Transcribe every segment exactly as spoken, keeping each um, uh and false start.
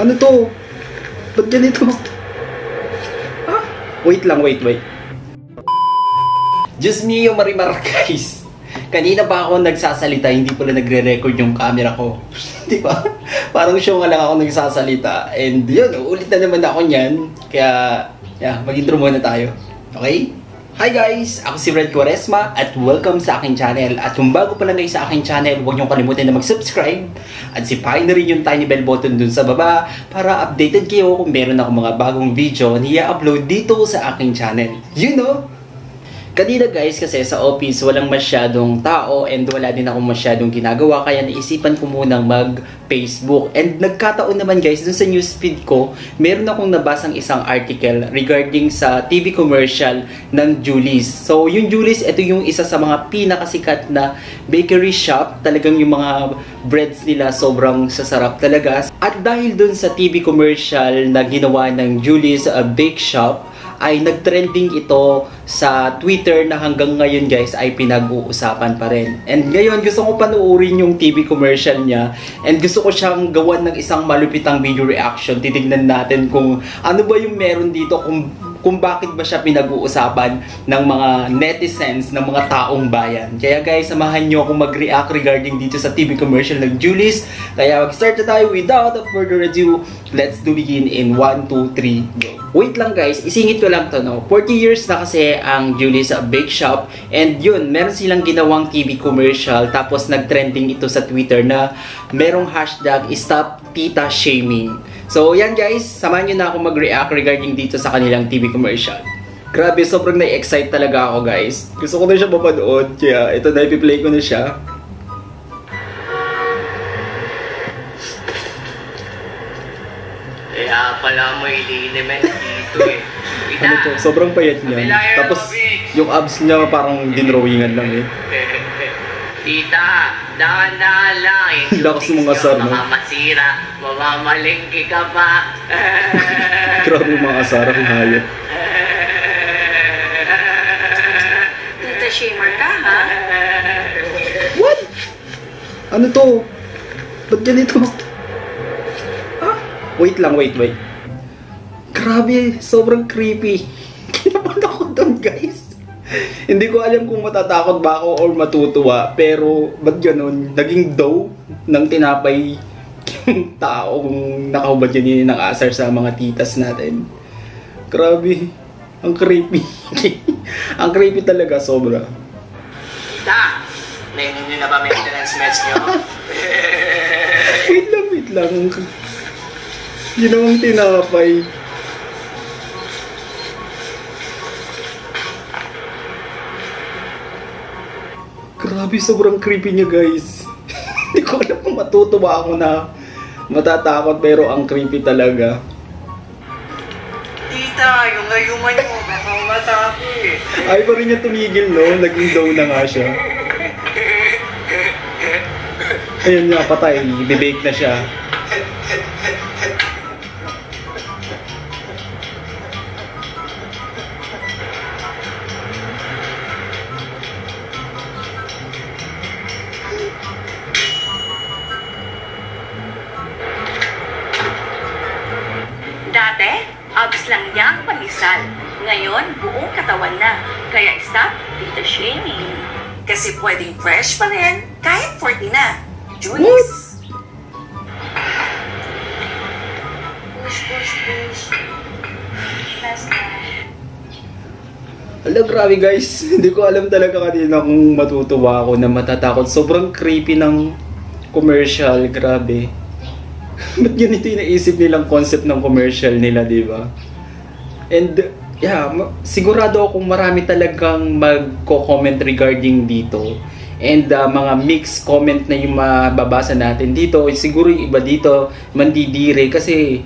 Ano to? Ba't ganito? Ha? Wait lang, wait, wait. Diyos mio, marimar guys. Kanina ba ako nagsasalita, hindi pala nagre-record yung camera ko. Di ba? Parang show nga lang ako nagsasalita. And yun, ulit na naman ako niyan. Kaya, yeah, mag-intro muna tayo. Okay? Hi guys! Ako si Red Quaresma at welcome sa aking channel. At kung bago pa lang kayo sa aking channel, huwag niyong kalimutan na mag-subscribe. At sipahin na rin yung tiny bell button dun sa baba para updated kayo kung meron ako mga bagong video na i-upload dito sa aking channel. You know? Kanina guys kasi sa office walang masyadong tao and wala din akong masyadong ginagawa kaya naisipan ko munang mag Facebook and nagkataon naman guys dun sa newsfeed ko meron akong nabasang isang article regarding sa T V commercial ng Julie's. So yung Julie's, ito yung isa sa mga pinakasikat na bakery shop, talagang yung mga breads nila sobrang sasarap talaga at dahil dun sa T V commercial na ginawa ng Julie's uh, Bakeshop ay nagtrending ito sa Twitter na hanggang ngayon guys ay pinag-uusapan pa rin. And ngayon gusto ko panuorin yung T V commercial niya and gusto ko siyang gawan ng isang malupitang video reaction. Titignan natin kung ano ba yung meron dito, kung, kung bakit ba siya pinag-uusapan ng mga netizens, ng mga taong bayan. Kaya guys, samahan nyo akong mag-react regarding dito sa T V commercial ng Julie's. Kaya mag-start na tayo without further ado. Let's do begin in one, two, three, go. Wait lang guys, isingit ko lang to no. forty years na kasi ang Julie's Bakeshop and yun, meron silang ginawang T V commercial tapos nagtrending ito sa Twitter na merong hashtag Stop Tita Shaming. So yan guys, samahan nyo na ako mag-react regarding dito sa kanilang T V commercial. Grabe, sobrang na-excite talaga ako guys. Gusto ko na siya mapanood kaya ito na ipi-play ko na siya. Kaya pala mo iliniman dito eh. Ano to? Sobrang payat niya. Tapos yung abs niya parang dinrawingan lang eh. Tita, dahan-dahan lang eh. Lakas ng mga asar mo. Makamasira, mamamalingki ka pa. Grabe yung mga asar, ang hayop. Tita, shamer ka ha? What? Ano to? Ba't ganito mo? Wait lang, wait, wait. Grabe, sobrang creepy. Kinabahan ako doon, guys. Hindi ko alam kung matatakot ba ako or matutuwa, pero ba't ganun? Naging dough ng tinapay yung taong nakahubad yun ng asar sa mga titas natin. Grabe, ang creepy. Ang creepy talaga, sobra. Ta! Nainin nyo na ba maintenance match nyo? Wait lang, wait lang. Ginawang tinapay. Grabe, sobrang creepy niya guys. Hindi ko alam kung matutuwa ako na matatakot pero ang creepy talaga. Tita, yung ngayuman nyo, baka matapit. Ay, pa rin niya tumigil no? Naging down na nga siya. Ayun nga, patay. Bibake na siya. Abs lang niya ang pamisal. Ngayon, buong katawan na. Kaya stop Tita Shaming. Kasi pwedeng fresh pa rin kahit forty na. Julie's! Push, push, push. Last time. Alam, grabe guys. Hindi ko alam talaga kanina kung matutuwa ako na matatakot. Sobrang creepy ng commercial. Grabe. Ba't ganito yung naisip nilang concept ng commercial nila, di ba? And, yeah, sigurado akong marami talagang magko-comment regarding dito. And uh, mga mixed comment na yung mababasa natin dito. Siguro yung iba dito, mandidire. Kasi,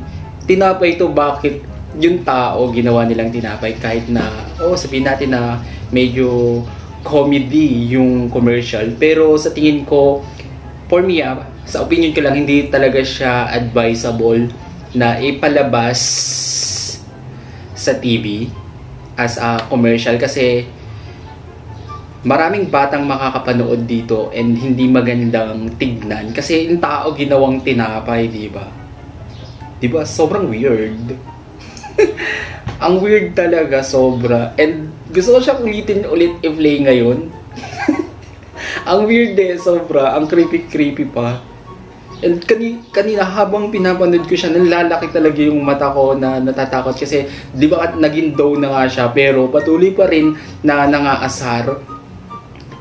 tinapay to bakit yung tao ginawa nilang tinapay. Kahit na, oh, sabihin natin na medyo comedy yung commercial. Pero sa tingin ko, for me, ah, sa opinion ko lang, hindi talaga siya advisable na ipalabas sa T V as a commercial kasi maraming batang makakapanood dito and hindi magandang tignan kasi yung tao ginawang tinapay, di ba? Diba? Sobrang weird. Ang weird talaga, sobra. And gusto ko siyang ulitin ulit i-play ngayon. Ang weird eh, sobra. Ang creepy-creepy pa. And kanina, kanina habang pinapanood ko siya, nalalaki talaga yung mata ko na natatakot. Kasi di ba at naging daw na nga siya, pero patuloy pa rin na nangaasar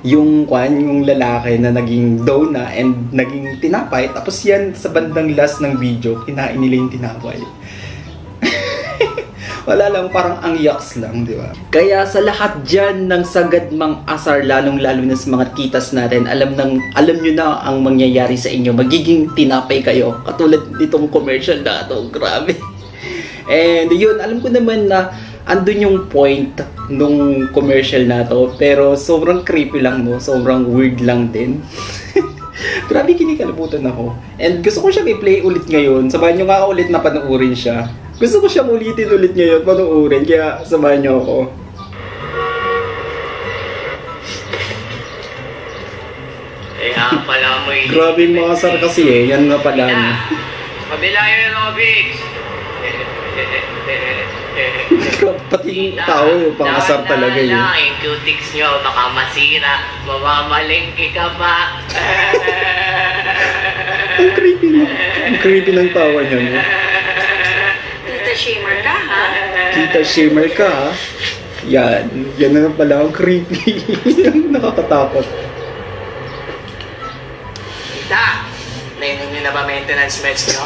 yung kwan, yung lalaki na naging daw na and naging tinapay. Tapos yan, sa bandang last ng video, kinain nila yung tinapay. Wala lang, parang ang yaks lang, di ba? Kaya sa lahat dyan ng sagad mang asar, lalong-lalo na sa mga kitas natin, alam, ng, alam nyo na ang mangyayari sa inyo. Magiging tinapay kayo. Katulad nitong commercial na ito. Grabe. And yun, alam ko naman na andun yung point nung commercial na ito. Pero sobrang creepy lang, no? Sobrang weird lang din. Grabe, kinikalabutan ako. And gusto ko siya i-play ulit ngayon. Sabahan nyo nga ulit na panuurin siya. Gusto ko siyang ulitin ulit ngayon, panuorin, kaya samahan niyo ako. Kaya pala mo yun. Grabe yung mga asar kasi eh, yan nga pala. Kabila yun ang obits! Pati yung tao, pang-asar talaga yun. Dahan na lang, yung cutics nyo, baka masira, mamamalengke ka pa. Ang creepy na. Ang creepy ng tawa niya niyo. Kita-shamer ka, ha? Kita-shamer ka, ha? Yan. Yan na pala. Ang creepy. Nakakatakot. Kita! Nainom nyo na ba maintenance meds nyo?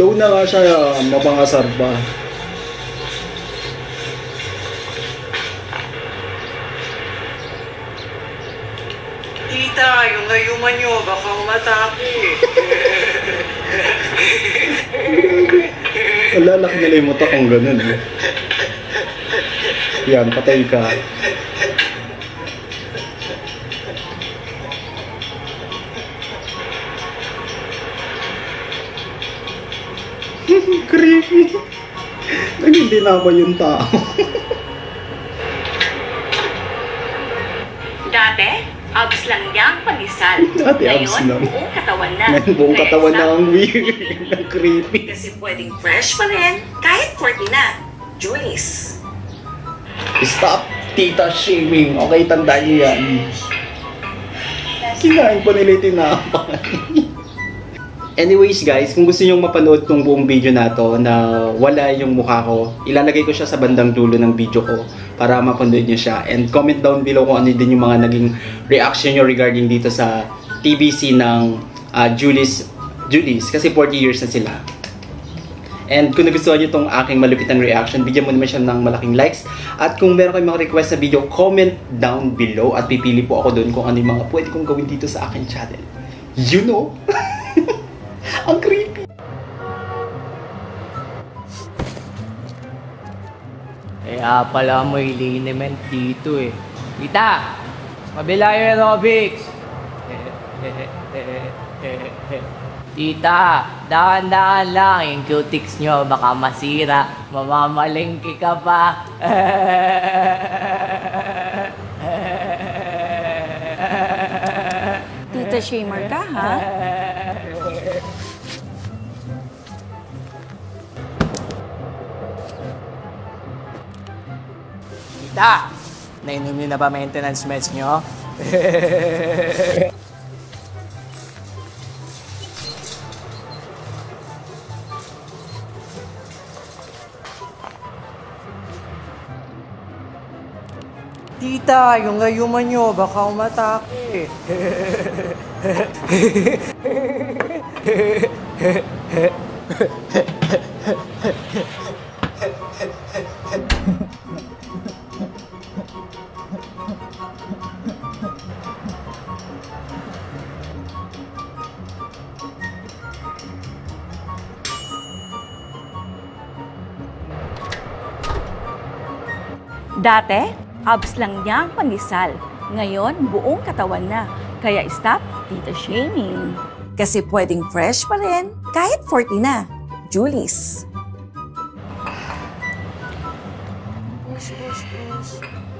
Doon na nga siya, mapangasar ba? Tita, yung gayuman nyo, baka umatake. Alalak nila yung mata kung ganun eh. Yan, patay ka. Creepy. Naging dinaba yung tao. Dati, abs lang niyang panisal. Dati, abs lang. Ngayon, katawan na. Ngayon, buong katawan na ang weird. Creepy. Kasi pwedeng fresh pa rin, kahit forty na. Julie's. Stop tita shaming. Okay, tandaan niyo yan. Kinain pa nila tinapan. Anyways guys, kung gusto nyo mapanood tong buong video na to na wala yung mukha ko, ilalagay ko siya sa bandang dulo ng video ko para mapanood nyo siya. And comment down below kung ano din yung mga naging reaction nyo regarding dito sa T B C ng uh, Julie's Julie's kasi forty years na sila. And kung nagustuhan nyo itong aking malupitan reaction, bigyan mo naman siya ng malaking likes. At kung meron kayong mga request sa video, comment down below at pipili po ako doon kung ano yung mga pwede kong gawin dito sa aking channel. You know? Ang creepy! Kaya pala may liniment dito eh. Kita! Kabila yung aerobics! Tita, dahan-dahan lang yung cutics nyo, baka masira, mamamalengke ka pa. Tita, shamer ka, ha? Tita, nainom nyo na ba maintenance meds nyo? Tita, yung gayuman nyo, baka umatake. Dati? Abs lang niyang panisal. Ngayon, buong katawan na. Kaya stop tita shaming. Kasi pwedeng fresh pa rin, kahit forty na. Julie's. Push, push, push.